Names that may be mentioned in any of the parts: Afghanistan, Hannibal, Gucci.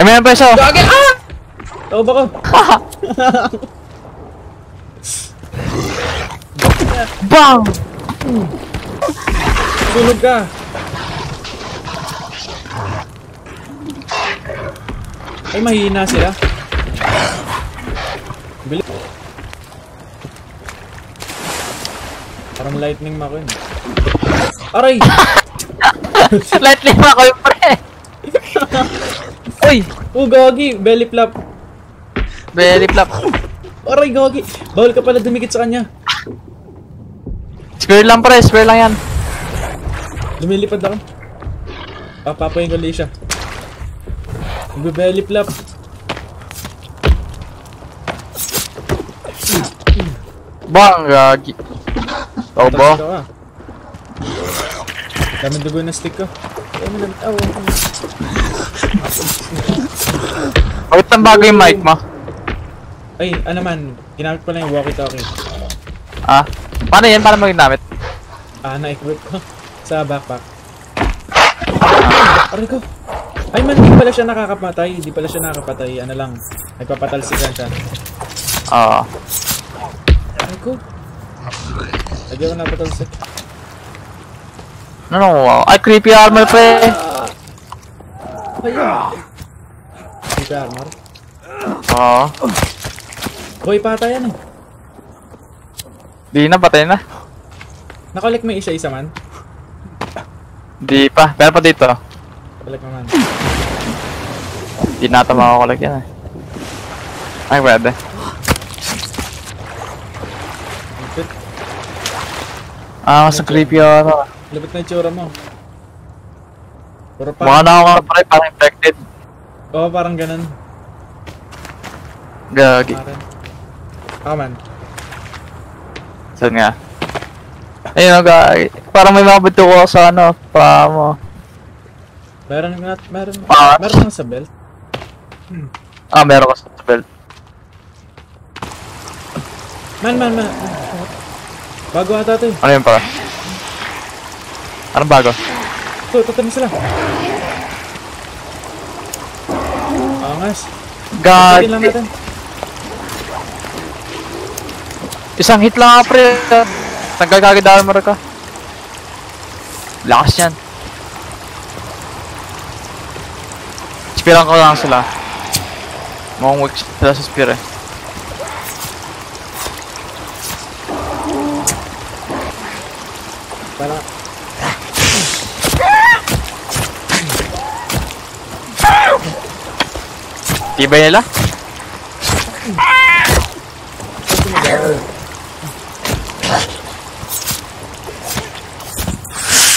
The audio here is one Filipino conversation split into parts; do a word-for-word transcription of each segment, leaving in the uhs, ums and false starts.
Ay, mayroon pa isa! Gagin! Ah! Tawag ako! Bang! Tulog ka! Ay, mahihina sila. Bili. Parang lightning mako yun. Aray! Lightning mako yung pre! Uy! Oh, gagi! Belly flop! Belly flop! Aray, gagi! Bawal ka pala dumikit sa kanya. Square lang pre! Square lang yan! Lumilipad ako. Papapayin ko ulit siya. Belly flop! Bang! Gagi! Tao ba? Daming dugo na stick ko. Bakit ang bago yung mic mo? Ay, ano man, ginamit pala yung walkie-talkie. Ah? Paano yan? Paano mo ginamit? Ah, na-equip ko sa backpack. Aray ko! Ay man, hindi pala siya nakakapatay. Hindi pala siya nakakapatay. Ano lang, nagpapatalsikan siya. Oo. Aray ko! Lagi ako napatalsik. No, no, wow. Ay, creepy armor, pre! Ayun! Creepy armor? Oo. Hoy, patay yan eh. Di na, patay na. Nakolek mo isa-isa man? Di pa, pero pa dito. Nakolek mo man. Di na ito makakolek yan eh. Ay, pwede. Ah, mas creepy armor. Labit na yung tsura mo. Mukha na ako nga pare, parang infected. Oo, parang ganun. Gagi. Ako man. Saan nga? Ayun o gagi. Parang may makabuto ko sa ano, paa mo. Meron nga, meron nga. Meron nga sa belt. Ah, meron nga sa belt. Man, man, man. Bago ata ito eh. Ano yun pala? Anong bago? Ito, tatanin sila. Angas. God. Isang hit lang ka, pre. Nagkagagadahan mo rin ka. Lakas yan. Spearan ko lang sila. Mukhang weak sila sa spear eh. Para... Iba nila? Ay,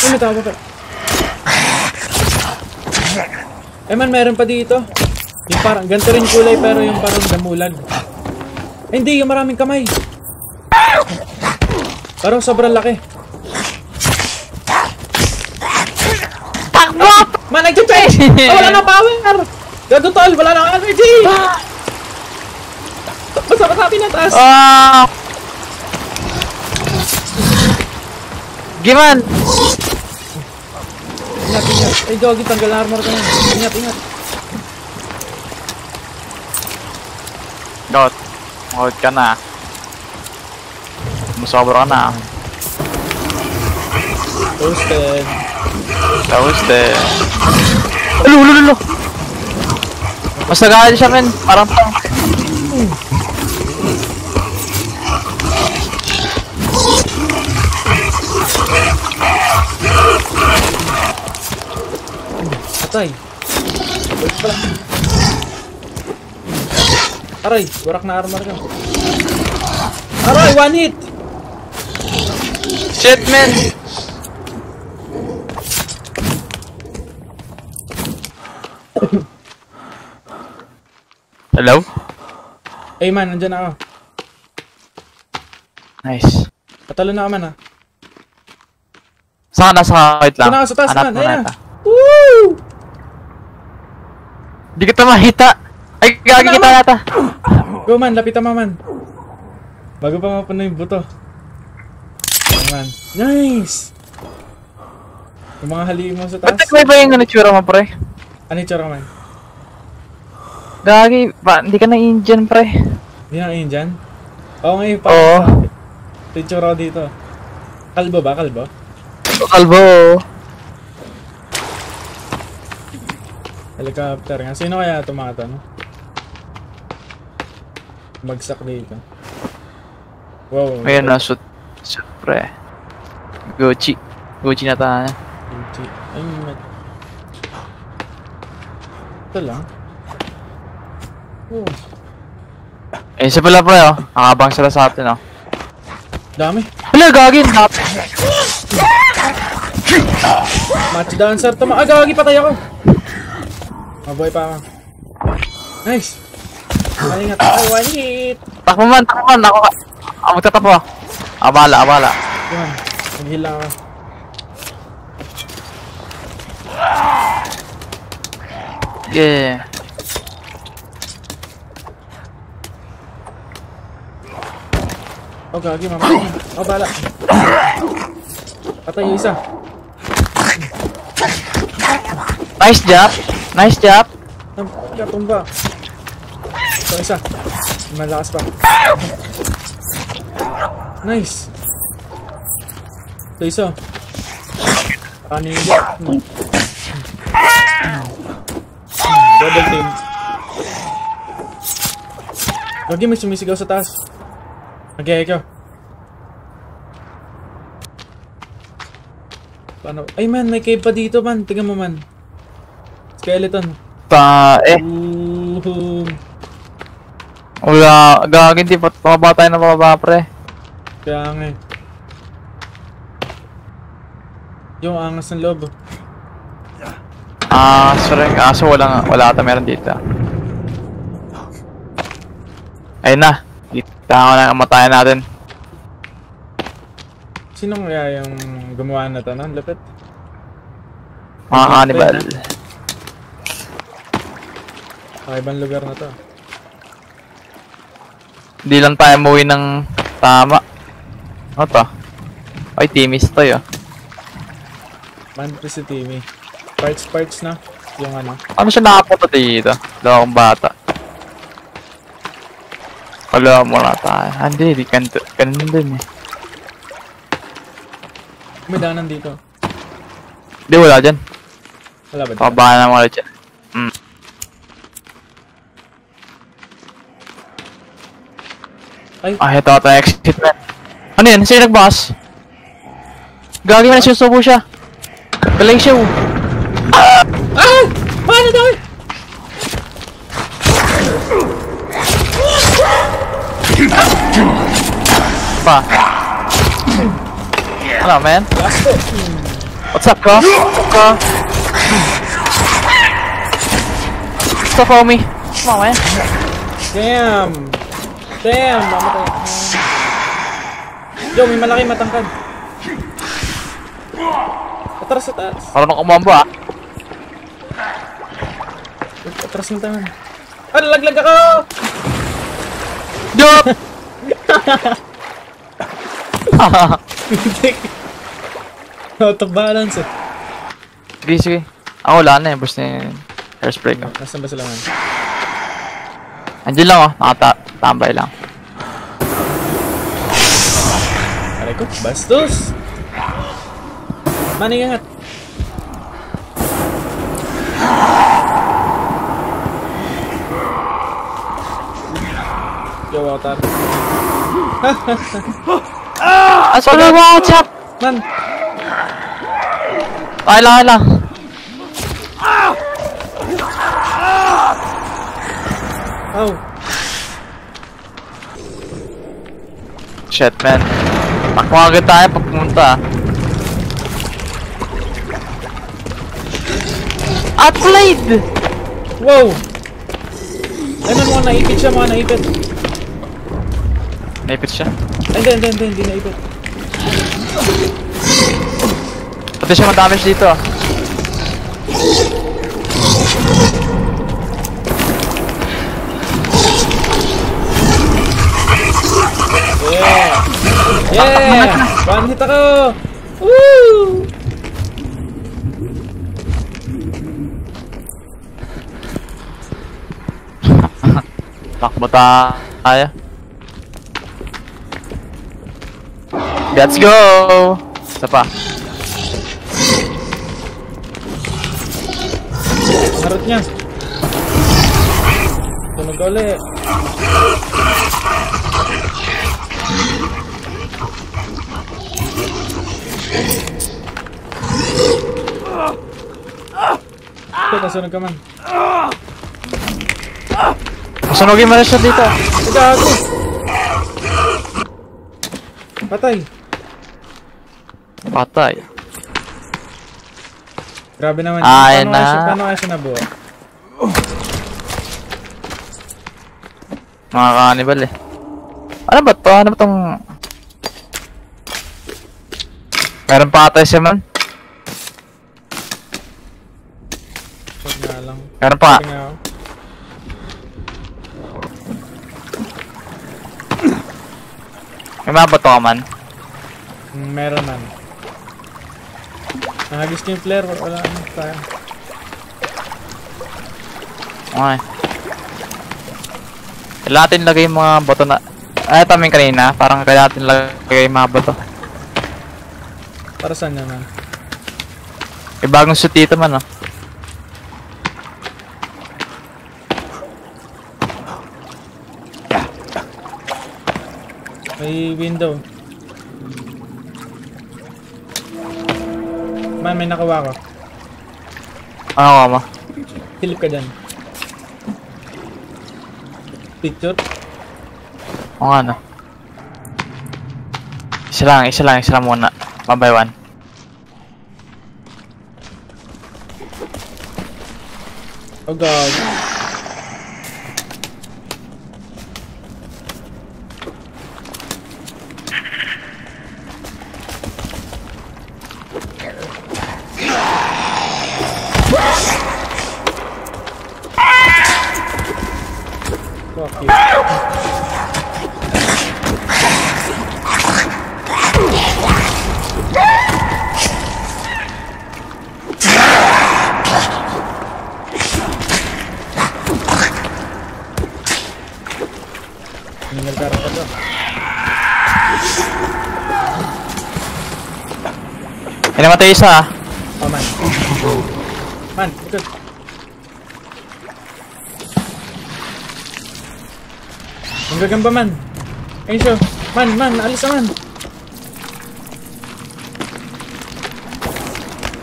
may tawa ka. Ay man, meron pa dito. Yung parang, ganito rin kulay pero yung parang damulan. Ay, hindi, yung maraming kamay. Parang sobrang laki. Takbo! Man, nag-tutay! Oh, wala na power! Gago tol, wala na akong energy! Basta matabi na taas! Ah! Giman! Ingat, ingat. Ay, Jogi, tanggal armor ka na. Ingat, ingat. Dot. Mahod ka na. Masobra ka na. Toasted. Toasted. Alo, alo, alo! Mas nag-aali siya rin, parang pang atay. Aray, warak na armor ka. Aray, one hit. Shit, man. Hello? Ay man, nandyan ako. Nice. Patalo na ako man ha. Saan na? Saan ka? Wait lang. Saan na ako sa taas man? Ayan na. Woo! Hindi kita mahita. Ay, gagawin kita yata. Go man, lapitan mo man. Bago pa mapano yung buto. Ay man. Nice! Yung mga haliin mo sa taas. Ba't nagmay ba yung ano yung tsura mo pre? Ano yung tsura man? Gagi, Pak, di kena Injan, pre. Yan, Injan? Oo, ngayon, Pak. Oo. Picture ako dito. Kalbo ba? Kalbo? Kalbo, helicopter nga. Sino kaya tumatanong? Bagsak dito. Wow. Ayan na, shoot. Shoot, pre. Gucci. Gucci na tahanan. Gucci. Ay, may... Ito lang. Oh. Eh, isa pala, pre, oh. Nakabang sila sa atin, oh. Dami. Hala, gagawin! Match dancer, tama. Ah, gagawin, patay ako! Mabuhay pa ako. Nice! Malingat ako, one hit! Takbo man, takbo man, ako ka. Ah, magtatapo ako. Abala, abala. Yan, mag-heal lang ako. Yeah. Oh, gagi, mamaya. Oh, bala. Patay yung isa. Nice job. Nice job. Kaya tumba. Ito isa. Malakas pa. Nice. Ito isa. Ani. Double team. Gagi, may sumisigaw sa taas. Okay, ikaw. Paano? Ay man, may cave pa dito man. Tingnan mo man. Skeleton. Pa eh. Ooh. Wala, gagawin din. Pababa tayo na pababa, pre. Kaya nga eh. Yung angas ng loob. Ah, sorry. Aso wala nga. Wala ata meron dito. Ayun na. Tama na, kamatayan natin. Sino kaya yung gumawa na ito, no? Lapit? Mga Hannibal. Kakaibang lugar na ito. Hindi lang tayo umuwi ng tama. Ano ito? Ay, Timmy's ito yun. Manti si Timmy. Parts-parts na. Yung ano. Ano siya nakapunta dito? Dalawang bata. Wala mo na tayo. Hindi, di ganun din eh. May daanan dito. Hindi, wala dyan. Wala ba dyan? Pabahan na wala dyan. Hmm. Ay, ah, ito ata exit man. Ano yan? Sino nag-boss? Gagi mo na siya, subo siya. Galing siya. Ah! Ah! Paano daw? Pa. Hello, man. What's up, car? Car? Stop on me. Come on, man. Damn. Damn. Mamatay. Yo, may malaki matangkad. Atras, atras. Parang kumamba, ah. Atras na tayo. Ah, nalaglag ako! Dup! Hahaha. Out of balance eh. Sige, sige. Ako wala na eh. Burst na yung hairspray ko. Nasaan ba sila man? Andiyan lang oh. Nakatambay lang. Aray ko. Bastos! Maningat! Yo, water. Ah, sorry, watch out! Man! Ay lang, ay lang! Oh! Shit, man. Takwa agad tayo pag pumunta. Outplayed! Wow! Ano mo, naipit siya, mga naipit. Naipit siya? Hindi, hindi, hindi, hindi naipit. Pati siya madamage dito. Yeah! Yeah! One hit ako! Woo! Takbo tayo. Let's go! Isa pa. Harot niya. Tunog ulit. Ito, nasunog ka man. Masunogin mo na siya dito. Ito, patay. Patay. Grabe naman. Ay paano na. Paano kaya siya nabuo? Mga cannibal eh. Ano ba ito? Ano ba itong... Meron patay siya man. Meron pa. May mabato ka man. Meron man. Nahagis ko yung player, wala ano tayo. Okay. Kailan natin lagay yung mga bato na... Ay, ito aming kanina. Parang kailan natin lagay yung mga bato. Para saan yan man? May bagong suit dito man oh. May window. Man, may nakawa ko. Ano ka mo? Silip ka dyan. Picture? O nga na. Isa lang, isa lang, isa lang muna. One by one. Oh god. Namatay isa ah. Oh man. Man, ito. Ang gagamba man. Ayun siya. Man, man, alis na man.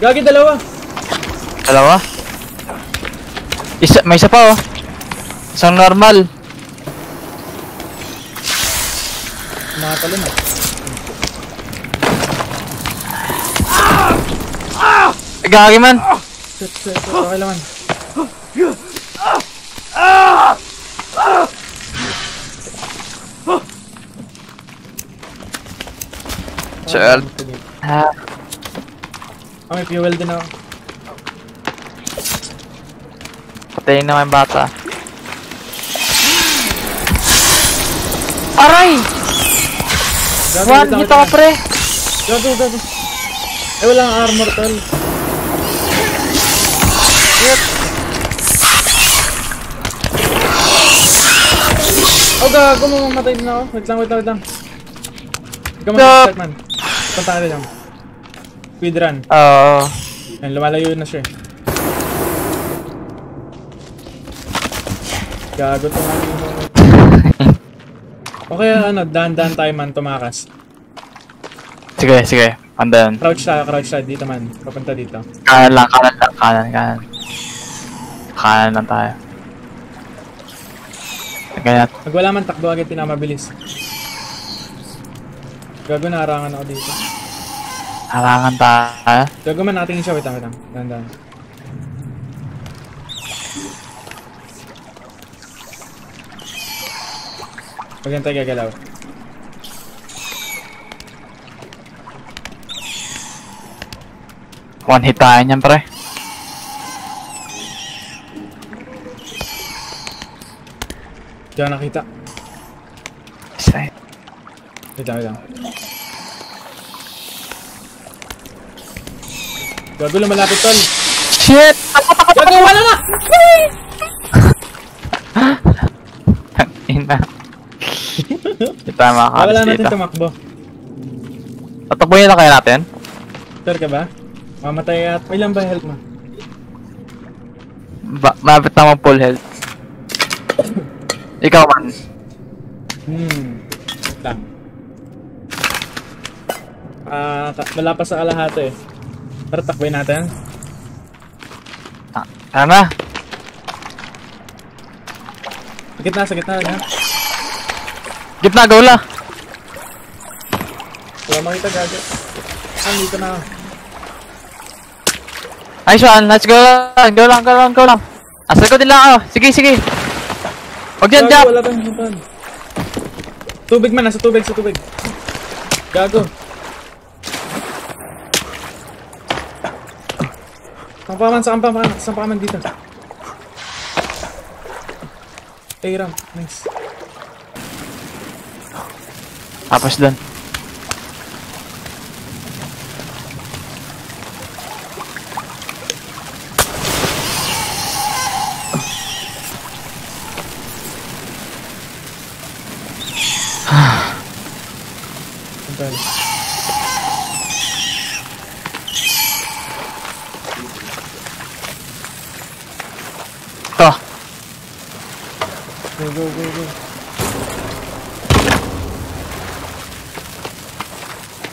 Gagi, dalawa. Dalawa? Isa, may isa pa oh. Isang normal. Nakatalim ah. Gagi man. Shit, shit, shit. Okay lang man. Child. Oh, may fuel din ako. Patayin na yung bata. Aray! One hit ako pre. Gago, gago. Eh, walang armor tol. Oh gago, mamamatay na ako. Wait lang, wait lang, wait lang. Huwag ka mag-start man. Punta ka lang. Speed run. Oo. Ayan, lumalayo na siya. Gago, tumakas. Okay, ano, dahan-dahan tayo man, tumakas. Sige, sige. Andan. Crouch tayo, crouch tayo. Dito man. Papunta dito. Kanan lang, kanan lang, kanan, kanan. Kanan lang tayo. Ganyan. Pag wala man takbo agad, pinamabilis. Gago, naharangan ako dito. Harangan tayo? Gago man, nakatingin siya. Wait lang, wait lang. Dahan-dahan. Huwag yan tayo gagalaw. One hit tayo niyan, pre. Diyan nakita. Saan? Wait lang, wait lang. Gago, lumalapit tol. Shit! Gago, wala na! Kita makakalis dito. Wala natin tumakbo. Tatakboyin na kaya natin? Sure ka ba? Mamatay at ilan ba health mo? Ba mabit naman full health. Ikaw man. Hmm. Lang. Ah, uh, wala pa sa kalahati eh. Tara takboyin natin. Tara na. Sa gitna, sa gitna na. Gitna, gawla! Wala makita gadget. Ah, dito na. Ayos one, let's go lang, go lang, go lang, go lang. Asal ko din lang ako, sige, sige. Huwag dyan, jump! Wala bang hanggang. Tubig man, nasa tubig, sa tubig. Gago. Sampaman, sampaman, sampaman dito. Ay, ram. Nice. Tapos doon. Ito. Go, go, go, go.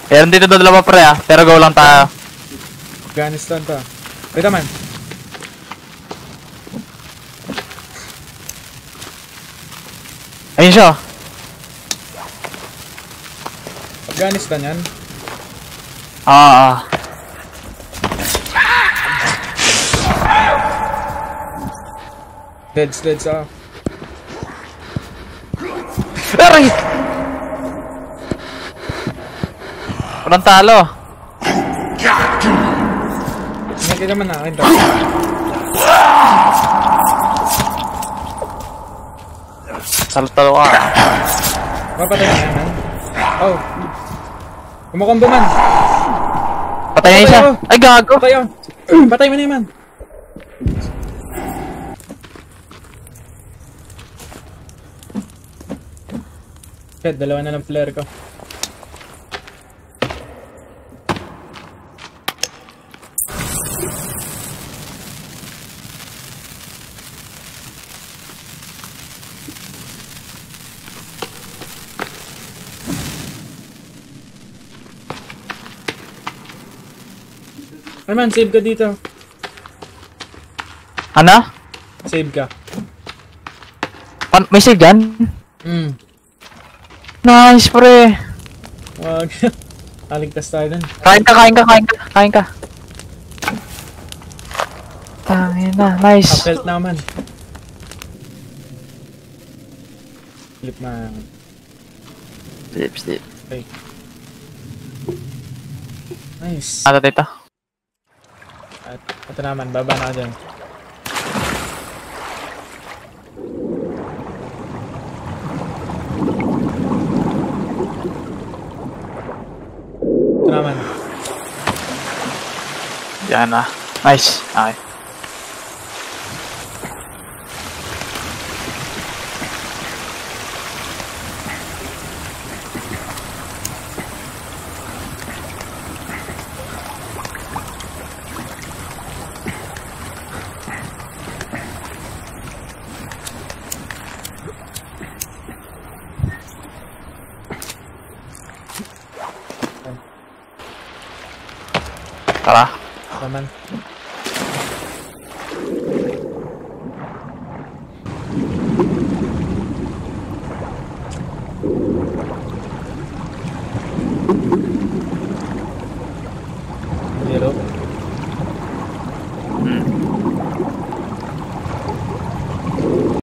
Meron dito doon dalawa pre ah, pero go lang tayo. Afghanistan to. Wait naman. Ayun siya. Afghanistan yan? Oo oo. Deads, deads ah. Aray! Walang talo. Hindi naman akin daw. Salutalo ka. Mapatay na yan. Oh. Kumakombo man. Patay na siya. Ay gago. Patay yun. Patay mo na man. Okay, dalawa na ng player ko. Ay man, save ka dito. Ano? Save ka. Pan may save dyan? Mm. Nice pre. Wag. Aligtas tayo dun. Kain ka, kain ka, kain ka, kain ka. Tangin na, nice. Kapelt naman. Flip man. Flip, flip. Okay. Nice. Ato dito. At ito naman, baba na ka dyan. Ito naman. Yan na. Nice. Okay. Tara. Naman.